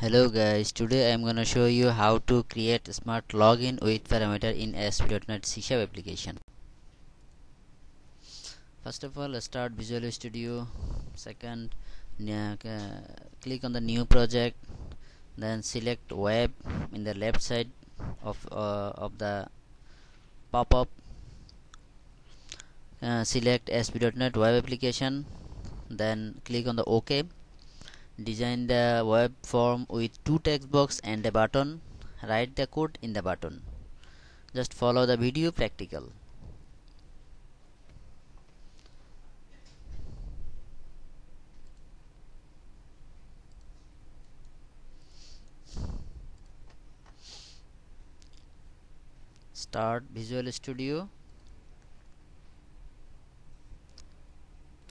Hello guys, today I am gonna show you how to create smart login with parameter in ASP.NET C# application. First of all, let's start Visual Studio. Second, click on the new project, then select web in the left side of the pop-up. Select ASP.NET web application, then click on the OK. Design the web form with two text box and a button. Write the code in the button. Just follow the video practical. Start Visual Studio.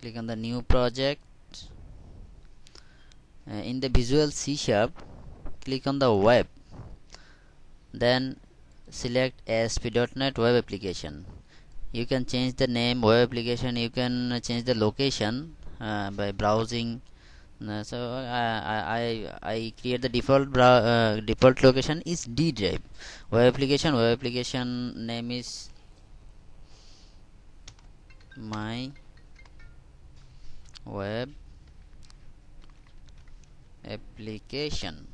Click on the new project. In the Visual C#, click on the web, then select ASP.NET web application. You can change the name web application, you can change the location by browsing. So I create the default location is D drive. Web application name is my web application.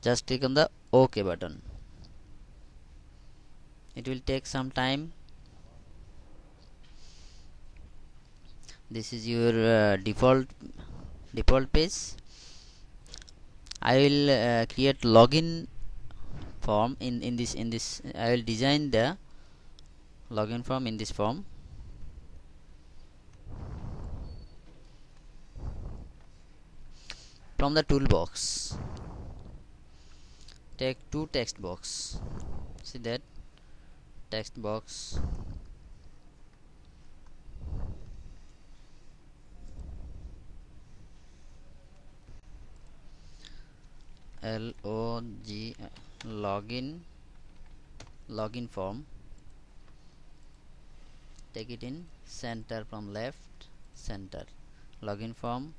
Just click on the OK button. It will take some time. This is your default page. I will create login form in this. I will design the login form in this form. From the toolbox, take two text box. See that text box. login form. Take it in center, from left center. Login form.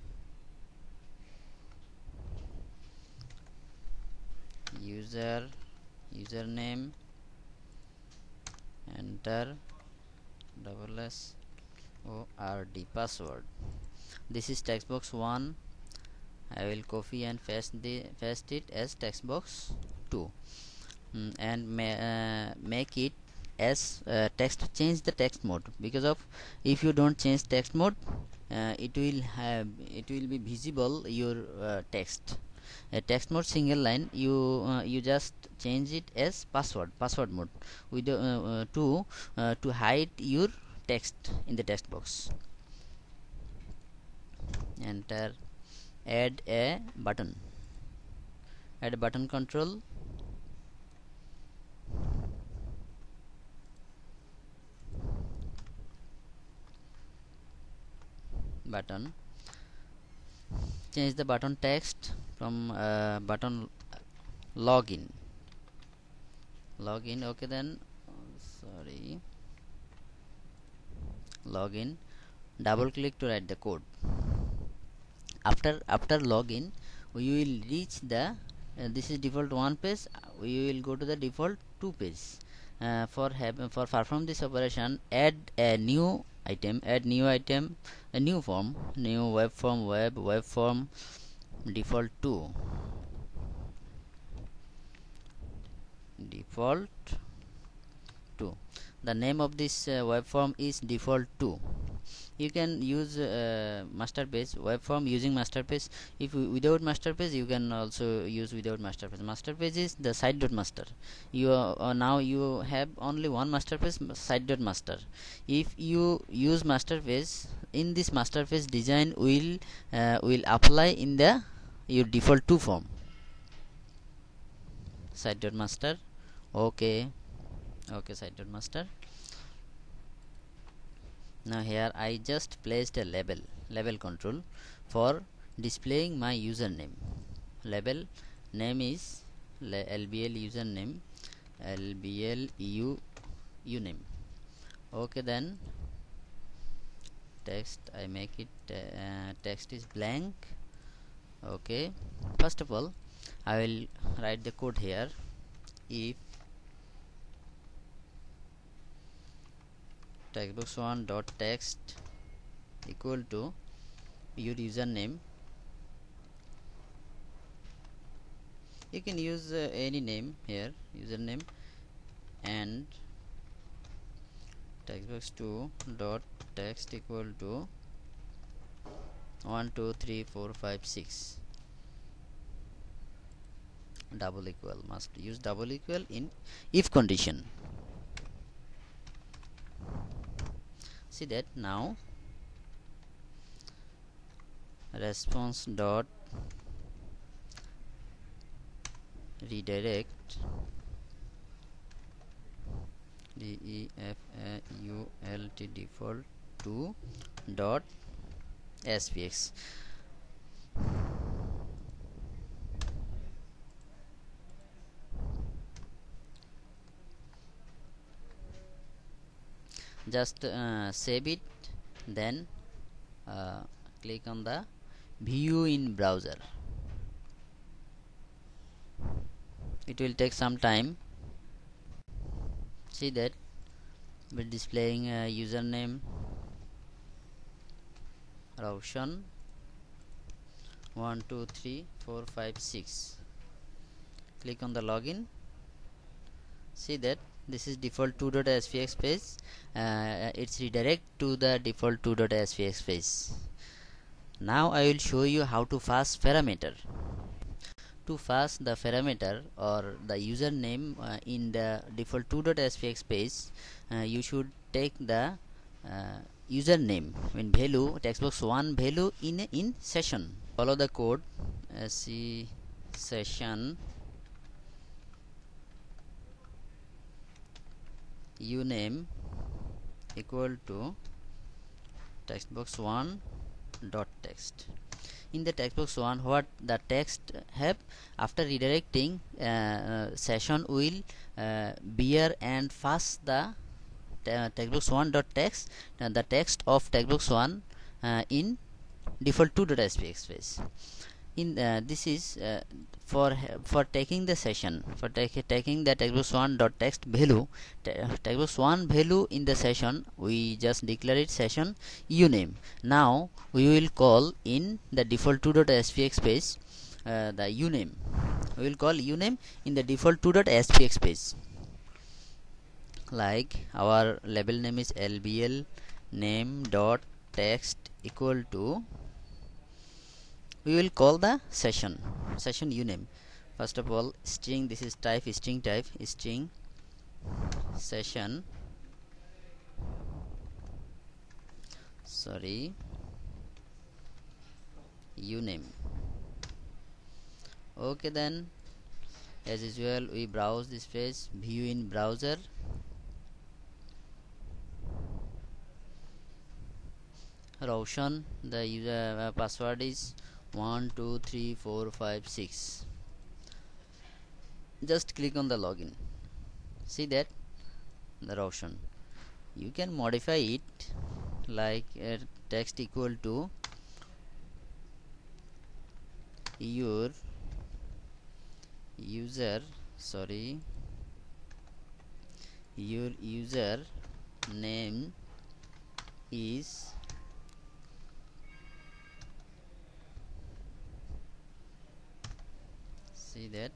Username, enter SSORD password. This is textbox 1. I will copy and paste it as textbox 2, and make it as text. Change the text mode, because of if you don't change text mode, it will be visible your text. A text mode single line, you just change it as password mode with to hide your text in the text box. Enter. Add a button control. Button. Change the button text from button login. Okay, then login. Double click to write the code. After login, we will reach the this is default 1 page. We will go to the default 2 page. For perform this operation, add new item, a new form, new web form, web form, default 2, default 2. The name of this web form is default 2. You can use master page web form using master page. If without master page, you can also use without master page. Master page is the site.master. Now you have only one master page, site.master. If you use master page, in this master page design will apply in the your default 2 form. Site.master. Okay, site.master. Now here I just placed a label control for displaying my username. Label name is lbl username, lbl uname. Okay, then text I make it text is blank. Okay, first of all I will write the code here. If textbox1 dot text equal to your username, you can use any name here, username, and textbox2 dot text equal to 1 2 3 4 5 6, double equal, must use double equal in if condition. See that now response dot redirect, default default to dot aspx. Just save it, then click on the view in browser. It will take some time. See that we're displaying a username Raushan 123456. Click on the login. See that this is default2.aspx page. It's redirect to the default2.aspx page. Now I will show you how to pass parameter. To pass the parameter or the username in the default2.aspx page, you should take the username in value, textbox1 value in session. Follow the code. See session uname equal to textbox1 dot text. In the textbox1, what the text have after redirecting, session will bear and pass the textbox1 dot text, the text of textbox1 in default2.aspx space. In this is for taking the session, for taking the textbox1 dot text value, textbox1 value in the session, we just declare it session uname. Now we will call in the default2.aspx space the uname. We will call uname in the default2.aspx space. Like our label name is lbl name dot text equal to, we will call the session uname. First of all, string, this is type string session, sorry, uname. Okay, then as usual we browse this page, view in browser. Raushan, the user password is 123456. Just click on the login. See that the Raushan. You can modify it like text equal to your user, sorry, your user name is that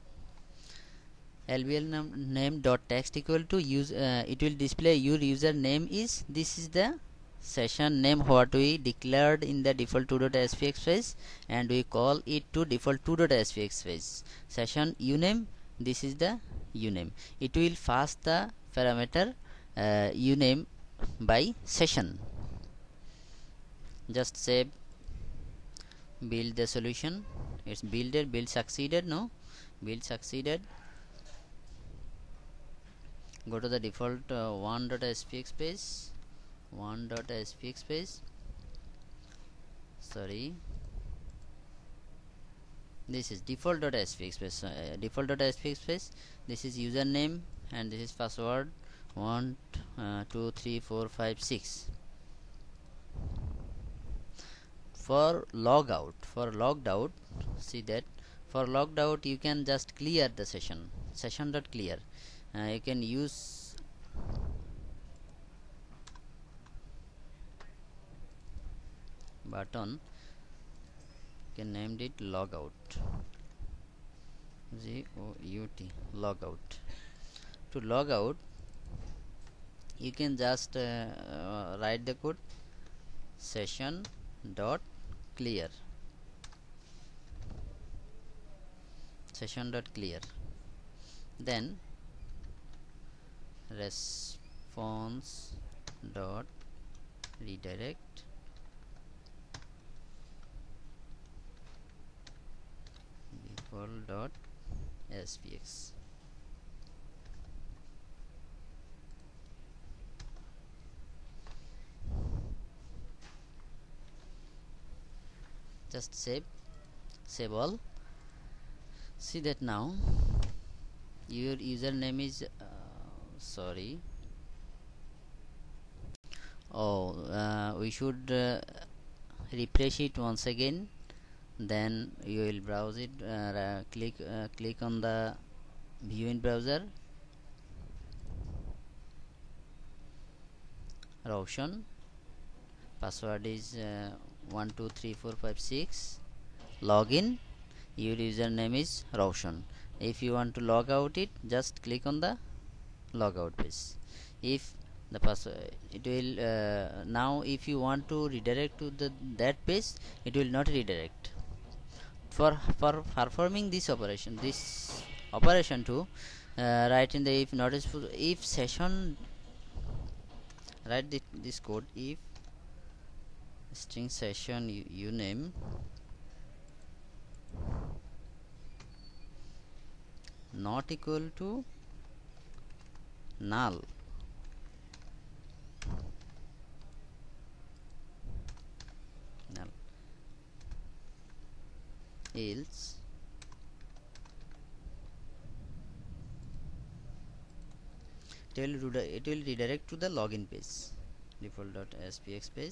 lbl name dot text equal to use, it will display your username is, this is the session name what we declared in the default2.aspx space, and we call it to default2.aspx space. Session uname, this is the uname. It will pass the parameter uname by session. Just save, build the solution. It's builded, build succeeded, no? Build succeeded. Go to the default 1.aspx page, 1.aspx page, sorry, this is default.aspx page, default.aspx page. This is username and this is password 1 2 3 4 5 6. for logout, for logged out, see that for logged out you can just clear the session, session.clear. You can use button, you can name it logout, G-O-U-T, logout. To log out you can just write the code session.clear, session.clear, then response.redirect, default.aspx. Just save, save all. See that now your username is sorry, we should refresh it once again, then you will browse it. Click on the view in browser, Raushan, password is 123456, login, your username is Raushan. If you want to log out it, just click on the logout page. If the password, it will now if you want to redirect to the that page, it will not redirect. For performing this operation, to write in the if notice, if session, write this code, if string session you name not equal to null, else it will redirect to the login page, default.aspx page,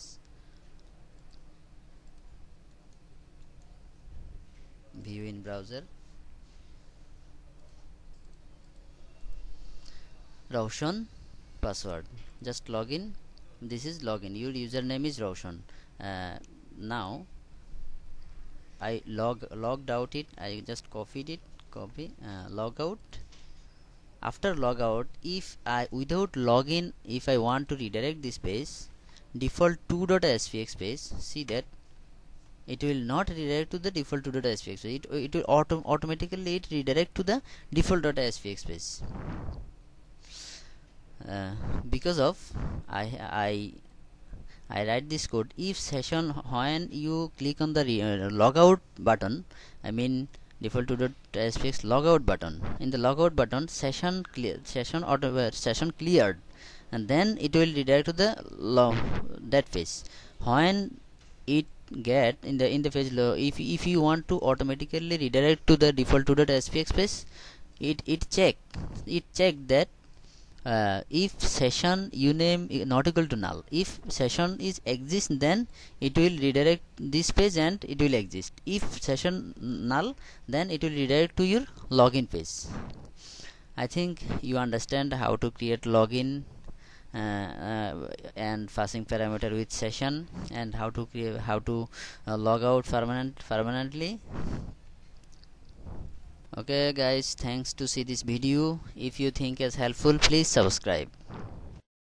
view in browser, Raushan password, just login. This is login, your username is Raushan. Now I logged out it, I just copied it, log out. After log out, if I without login, if I want to redirect this page, default2.aspx page, see that it will not redirect to the default2.aspx. It will automatically redirect to the default.aspx page. Because of I write this code, if session, when you click on the logout button, I mean default2.aspx logout button, in the logout button session clear, session cleared, and then it will redirect to the that page. When it get in the page low, if you want to automatically redirect to the default2.aspx page, it check that if session uname not equal to null, if session is exist, then it will redirect this page and it will exist. If session null, then it will redirect to your login page. I think you understand how to create login and passing parameter with session, and how to create, how to log out permanently. Okay guys, thanks to see this video. If you think it's helpful, please subscribe.